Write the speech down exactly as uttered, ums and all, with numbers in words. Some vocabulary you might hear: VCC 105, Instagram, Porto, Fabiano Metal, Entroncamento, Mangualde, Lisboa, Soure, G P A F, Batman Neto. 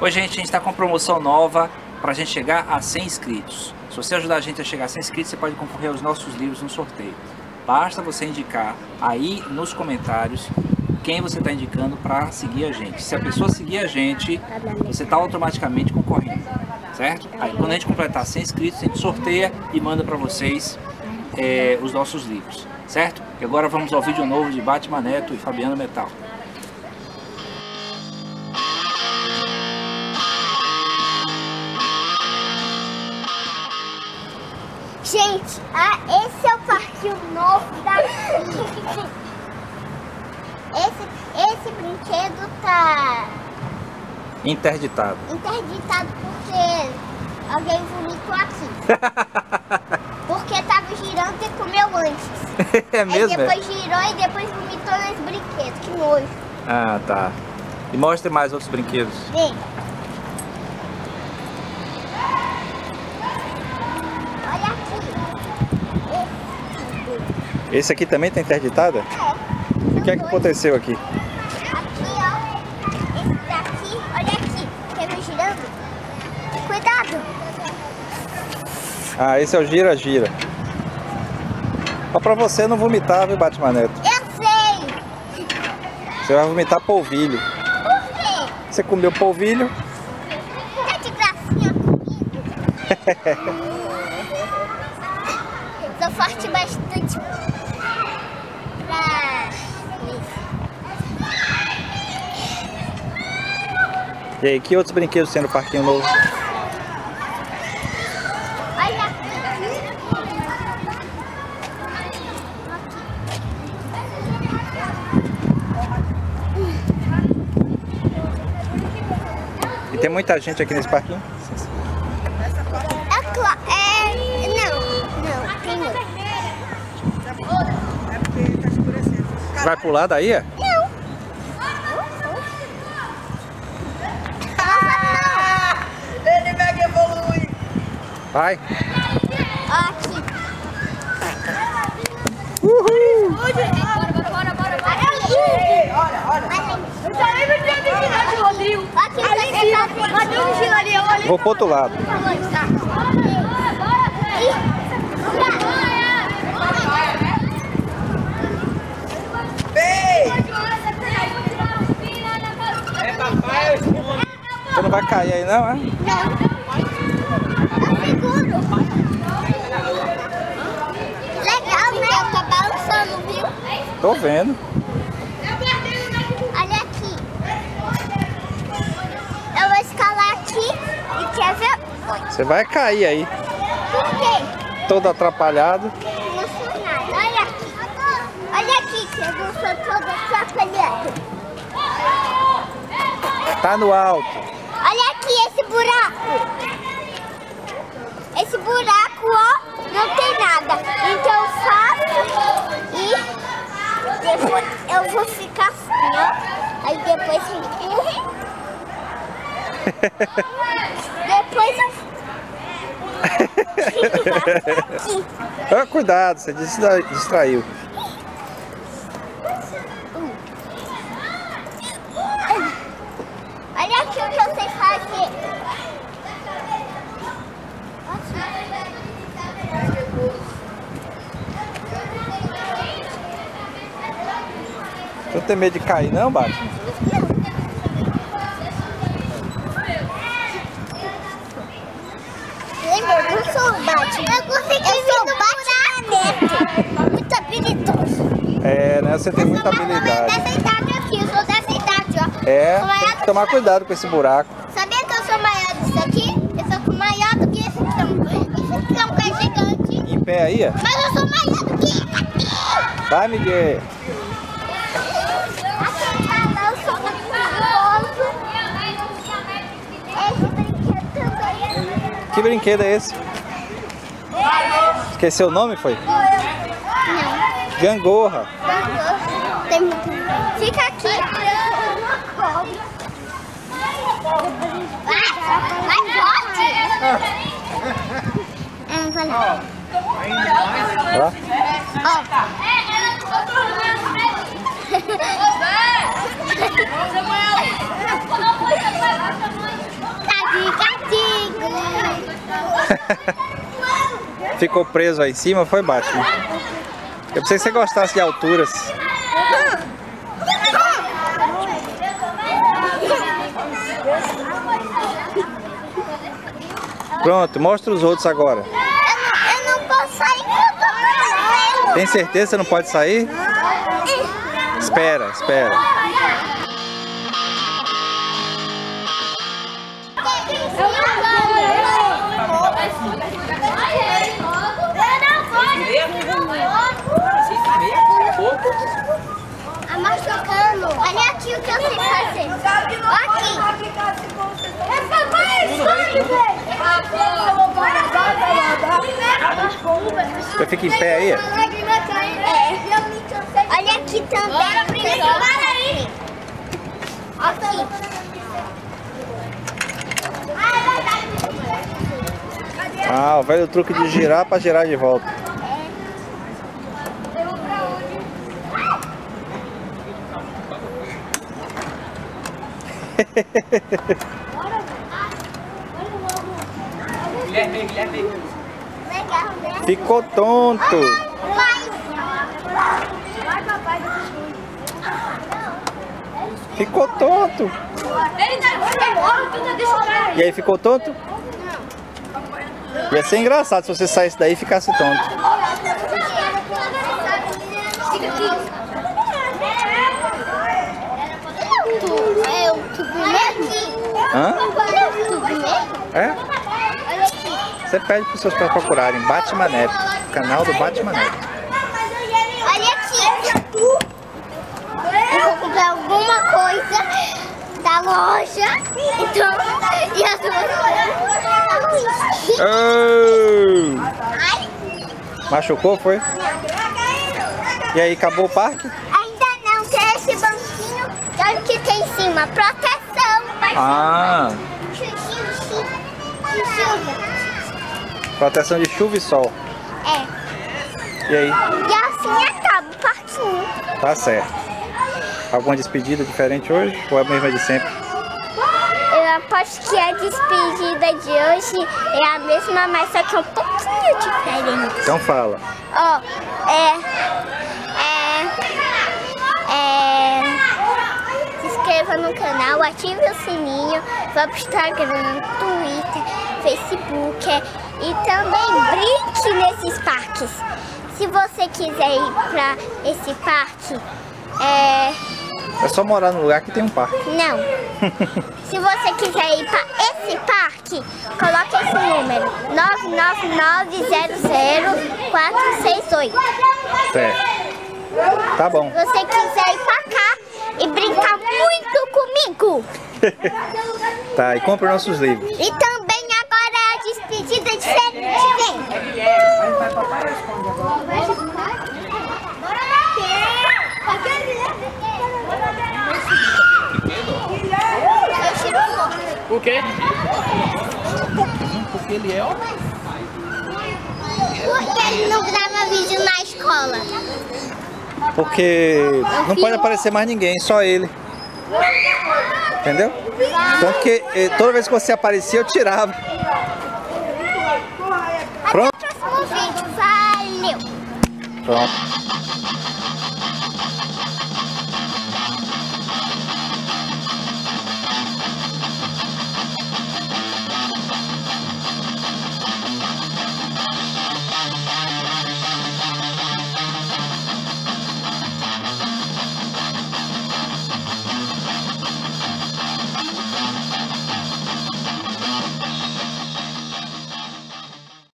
Hoje a gente, a gente está com promoção nova para a gente chegar a cem inscritos. Se você ajudar a gente a chegar a cem inscritos, você pode concorrer aos nossos livros no sorteio. Basta você indicar aí nos comentários quem você está indicando para seguir a gente. Se a pessoa seguir a gente, você está automaticamente concorrendo, certo? Aí quando a gente completar cem inscritos, a gente sorteia e manda para vocês é, os nossos livros, certo? E agora vamos ao vídeo novo de Batman Neto e Fabiano Metal. Gente, ah, esse é o parquinho novo daqui. Esse, esse brinquedo tá interditado. Interditado porque alguém vomitou aqui. Porque tava girando e comeu antes. É mesmo? Aí depois girou e depois vomitou nesse brinquedo. Que nojo. Ah, tá. E mostre mais outros brinquedos. Vem. Esse aqui também está interditada? É. O que é que aconteceu aqui? Aqui, ó. Esse daqui, olha aqui. Quer ver girando? Cuidado! Ah, esse é o gira-gira. Só pra você não vomitar, viu, Batman Neto? Eu sei! Você vai vomitar polvilho. Por quê? Você comeu polvilho? Tá de gracinha comigo? Sou forte bastante. E aí, que outros brinquedos tem no parquinho novo? Olha aqui. E tem muita gente aqui nesse parquinho? É claro. É... Não, não, tem outro. Vai pular daí? Vai! Aqui! Uhul! Bora, bora, bora, bora! Olha, olha! Eu já nem me tinha vigilado de Rodrigo! Aqui, Rodrigo vigila ali, olha! Vou pro outro lado! Bora, bora, bora! Ei! É papai! Você não vai cair aí, não, é? Não! Tô vendo. Olha aqui. Eu vou escalar aqui e quer ver? Você vai cair aí. Por quê? Todo atrapalhado. Não sou nada. Olha aqui. Olha aqui que eu não sou todo atrapalhado. Tá no alto. Olha aqui esse buraco. Esse buraco, ó, não tem nada. Então eu faço e... Depois eu vou ficar assim, ó. Aí depois eu empurro. Depois eu... ah, cuidado, você distraiu. Olha aqui o que eu sei fazer. Não tem medo de cair, não, Batman? Lembra, eu sou o Batman. Eu consegui vir no Batman Neto. Muito habilidoso. É, né? Você tem muita habilidade. Eu sou dessa idade aqui, eu sou dessa idade, ó. É, tem que tomar cuidado com esse buraco. Sabia que eu sou maior disso aqui? Eu sou maior do que esse cão. Esse cão é gigante. Em pé aí, ó. Mas eu sou maior do que esse aqui. Vai, Miguel. Que brinquedo é esse? Esqueceu o nome, foi? Não. Gangorra. Gangorra. Tem muito... Fica aqui. Vai, vai, pode. Ó. Ó. Ficou preso aí em cima, foi Batman. Eu pensei que você gostasse de alturas. Pronto, mostra os outros agora. Eu não, eu não posso sair porque eu tô preso. Tem certeza que você não pode sair? Não. Espera, espera. Machucando. Olha aqui o que eu sei fazer. Aqui. Eu fico em pé aí? É. Olha aqui também. Aqui. Ah, o velho truque de girar para girar de volta. Ficou tonto. Ficou tonto. E aí ficou tonto? Ia ser engraçado se você saísse daí e ficasse tonto. Hã? É? Você pede para os seus pais procurarem Batman Neto, canal do Batman Neto. Olha aqui. Eu vou comprar alguma coisa da loja. Então, e as outras. Machucou, foi? E aí, acabou o parque? Ainda não, que é esse banquinho. Olha o que tem em cima. Proteção. Ah, proteção de chuva e sol. É. E aí? E assim acaba o parquinho. Tá certo. Alguma despedida diferente hoje? Ou é a mesma de sempre? Eu aposto que a despedida de hoje é a mesma, mas só que é um pouquinho diferente. Então fala. Ó, oh, é... É... É... Se inscreva no canal, ative o sininho, vá pro Instagram, Twitter, Facebook e também brinque nesses parques. Se você quiser ir pra esse parque, é... É só morar num lugar que tem um parque. Não. Se você quiser ir pra esse parque, coloque esse número, nove nove nove zero zero quatro seis oito. É. Tá bom. Se você quiser ir pra cá, e brincar muito comigo. Tá, e compra nossos livros. E também agora é a despedida de sete. O quê? Porque ele é o... Porque ele não grava vídeo na escola. Porque não pode aparecer mais ninguém, só ele. Entendeu? Tanto que toda vez que você aparecia, eu tirava. Pronto? Pronto.